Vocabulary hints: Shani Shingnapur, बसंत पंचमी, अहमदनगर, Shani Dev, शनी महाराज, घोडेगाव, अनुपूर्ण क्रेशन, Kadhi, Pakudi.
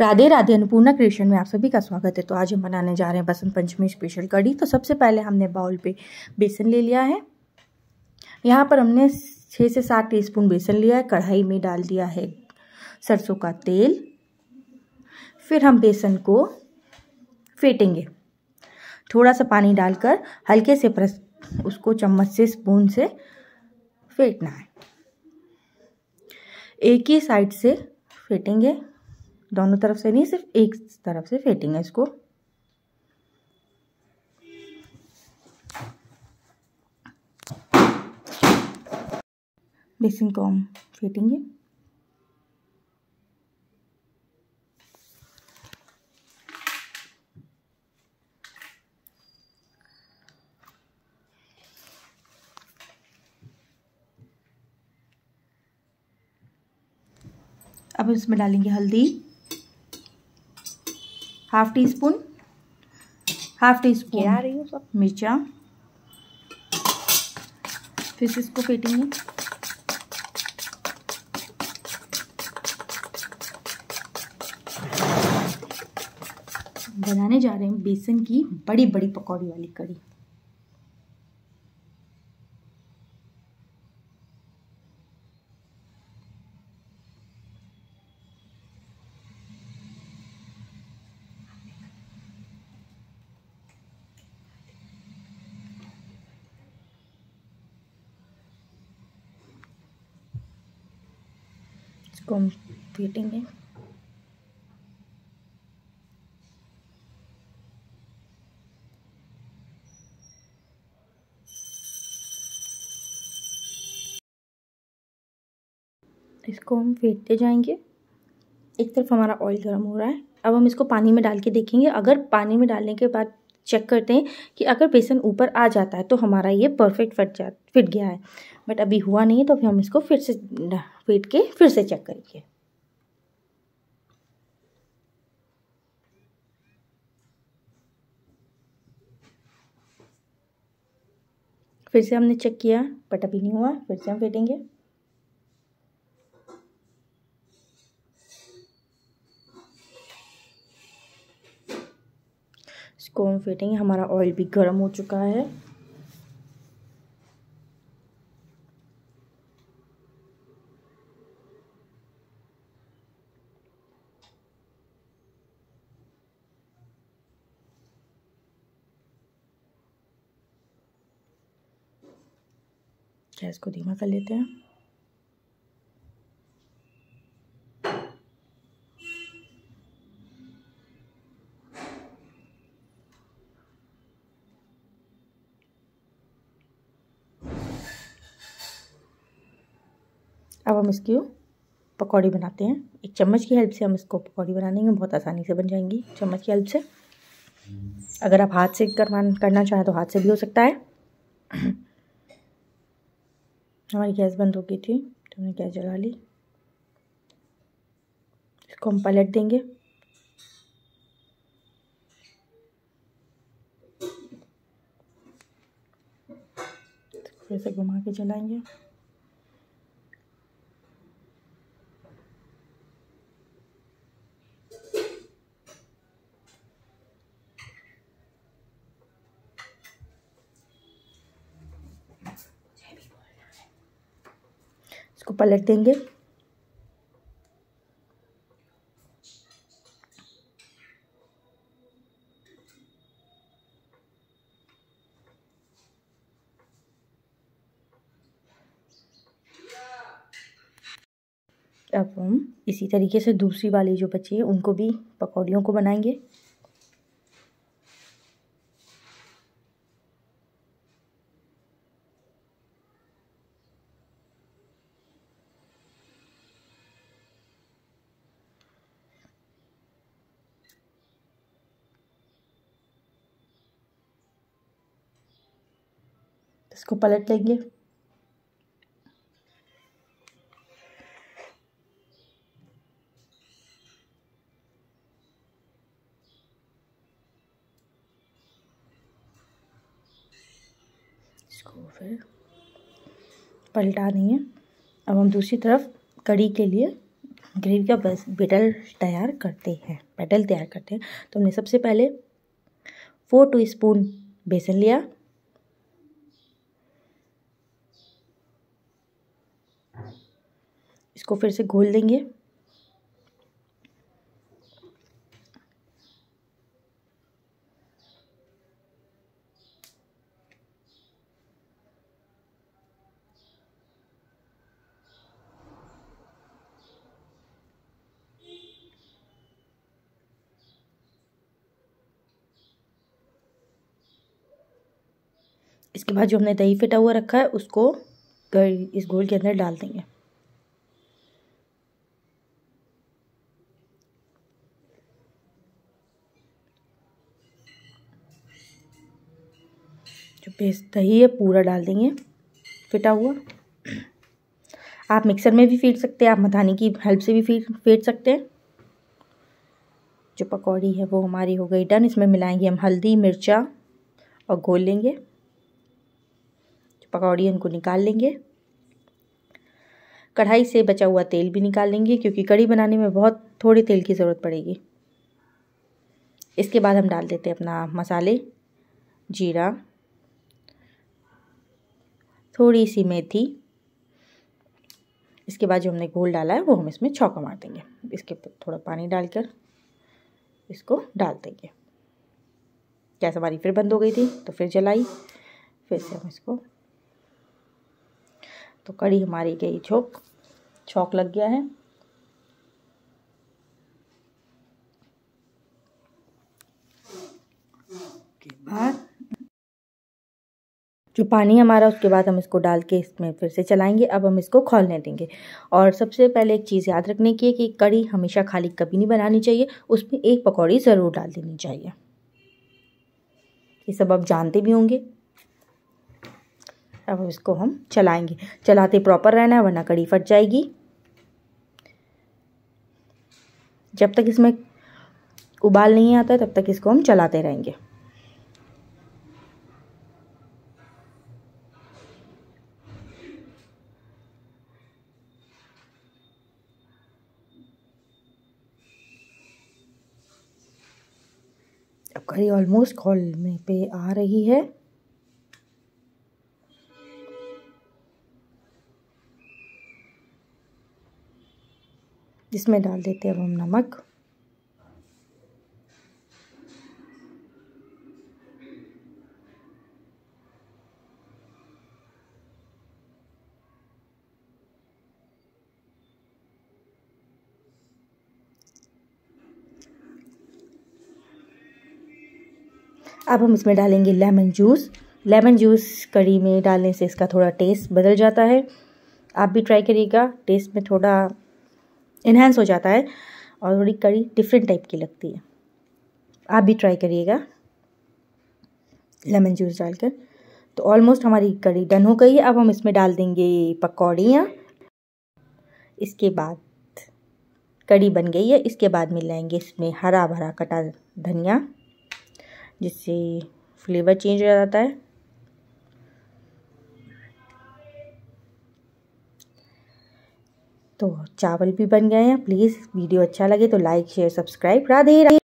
राधे राधे। अनुपूर्ण क्रेशन में आप सभी का स्वागत है। तो आज हम बनाने जा रहे हैं बसंत पंचमी स्पेशल कड़ी। तो सबसे पहले हमने बाउल पे बेसन ले लिया है। यहाँ पर हमने 6 से 7 टीस्पून बेसन लिया है। कढ़ाई में डाल दिया है सरसों का तेल। फिर हम बेसन को फेंटेंगे। थोड़ा सा पानी डालकर हल्के से प्रेस उसको चम्मच से स्पून से फेंटना है। एक ही साइड से फेंटेंगे, दोनों तरफ से नहीं, सिर्फ एक तरफ से फेंटेंगे इसको। बेसन को हम फेंटेंगे। अब इसमें डालेंगे हल्दी, हाफ टी स्पून आ रही है मिर्चा। फिर से इसको फेंटेंगे। बनाने जा रहे हैं बेसन की बड़ी बड़ी पकौड़ी वाली कड़ी। इसको हम फेंटेंगे। इसको हम फेंटते जाएंगे। एक तरफ हमारा ऑयल गर्म हो रहा है। अब हम इसको पानी में डाल के देखेंगे। अगर पानी में डालने के बाद चेक करते हैं कि अगर बेसन ऊपर आ जाता है तो हमारा ये परफेक्ट फिट गया है। बट अभी हुआ नहीं है, तो अभी हम इसको फिर से फेंट के फिर से चेक करेंगे। फिर से हमने चेक किया, बट अभी नहीं हुआ। फिर से हम फेंटेंगे। इसको हम फेंटेंगे। हमारा ऑयल भी गर्म हो चुका है। गैस को धीमा कर लेते हैं। अब हम इसकी पकौड़ी बनाते हैं। एक चम्मच की हेल्प से हम इसको पकौड़ी बना देंगे। बहुत आसानी से बन जाएंगी चम्मच की हेल्प से। अगर आप हाथ से करना चाहें तो हाथ से भी हो सकता है। हमारी गैस बंद हो गई थी तो हमने गैस जला ली। इसको हम पलट देंगे। फिर से घुमा के चलाएंगे। इसको पलट देंगे। अब हम इसी तरीके से दूसरी वाली जो बची है उनको भी पकौड़ियों को बनाएंगे। इसको पलट लेंगे। इसको फिर पलटा देंगे। अब हम दूसरी तरफ कड़ी के लिए ग्रीन का बस पेटल तैयार करते हैं। तो हमने सबसे पहले 4 टीस्पून बेसन लिया, को फिर से घोल देंगे। इसके बाद जो हमने दही फेटा हुआ रखा है उसको इस घोल के अंदर डाल देंगे। दही है पूरा डाल देंगे फेटा हुआ। आप मिक्सर में भी फेंट सकते हैं, आप मथानी की हेल्प से भी फेंट सकते हैं। जो पकौड़ी है वो हमारी हो गई डन। इसमें मिलाएंगे हम हल्दी, मिर्चा और घोल लेंगे। जो पकौड़ी है उनको निकाल लेंगे। कढ़ाई से बचा हुआ तेल भी निकाल लेंगे क्योंकि कढ़ी बनाने में बहुत थोड़े तेल की ज़रूरत पड़ेगी। इसके बाद हम डाल देते हैं अपना मसाले, जीरा, थोड़ी सी मेथी। इसके बाद जो हमने घोल डाला है वो हम इसमें छौंका मार देंगे। इसके ऊपर थोड़ा पानी डालकर इसको डाल देंगे। गैस हमारी फिर बंद हो गई थी तो फिर जलाई, फिर से हम इसको, तो कड़ी हमारी गई छौंक लग गया है। के बाद जो पानी हमारा उसके बाद हम इसको डाल के इसमें फिर से चलाएंगे। अब हम इसको खौलने देंगे। और सबसे पहले एक चीज़ याद रखने की है कि कड़ी हमेशा खाली कभी नहीं बनानी चाहिए, उसमें एक पकौड़ी ज़रूर डाल देनी चाहिए। ये सब आप जानते भी होंगे। अब इसको हम चलाएंगे, चलाते प्रॉपर रहना है वरना कड़ी फट जाएगी। जब तक इसमें उबाल नहीं आता तब तक इसको हम चलाते रहेंगे। कड़ी ऑलमोस्ट खौलने पे आ रही है। इसमें डाल देते हैं अब हम नमक। अब हम इसमें डालेंगे लेमन जूस। लेमन जूस कड़ी में डालने से इसका थोड़ा टेस्ट बदल जाता है। आप भी ट्राई करिएगा, टेस्ट में थोड़ा इन्हेंस हो जाता है और थोड़ी कड़ी डिफरेंट टाइप की लगती है। आप भी ट्राई करिएगा लेमन जूस डालकर। तो ऑलमोस्ट हमारी कड़ी डन हो गई है। अब हम इसमें डाल देंगे पकौड़ियाँ। इसके बाद कड़ी बन गई है। इसके बाद मिलाएंगे इसमें हरा भरा कटा धनिया जिससे फ्लेवर चेंज हो जाता है। तो चावल भी बन गए हैं। प्लीज़ वीडियो अच्छा लगे तो like, share, subscribe. Radhe Radhe.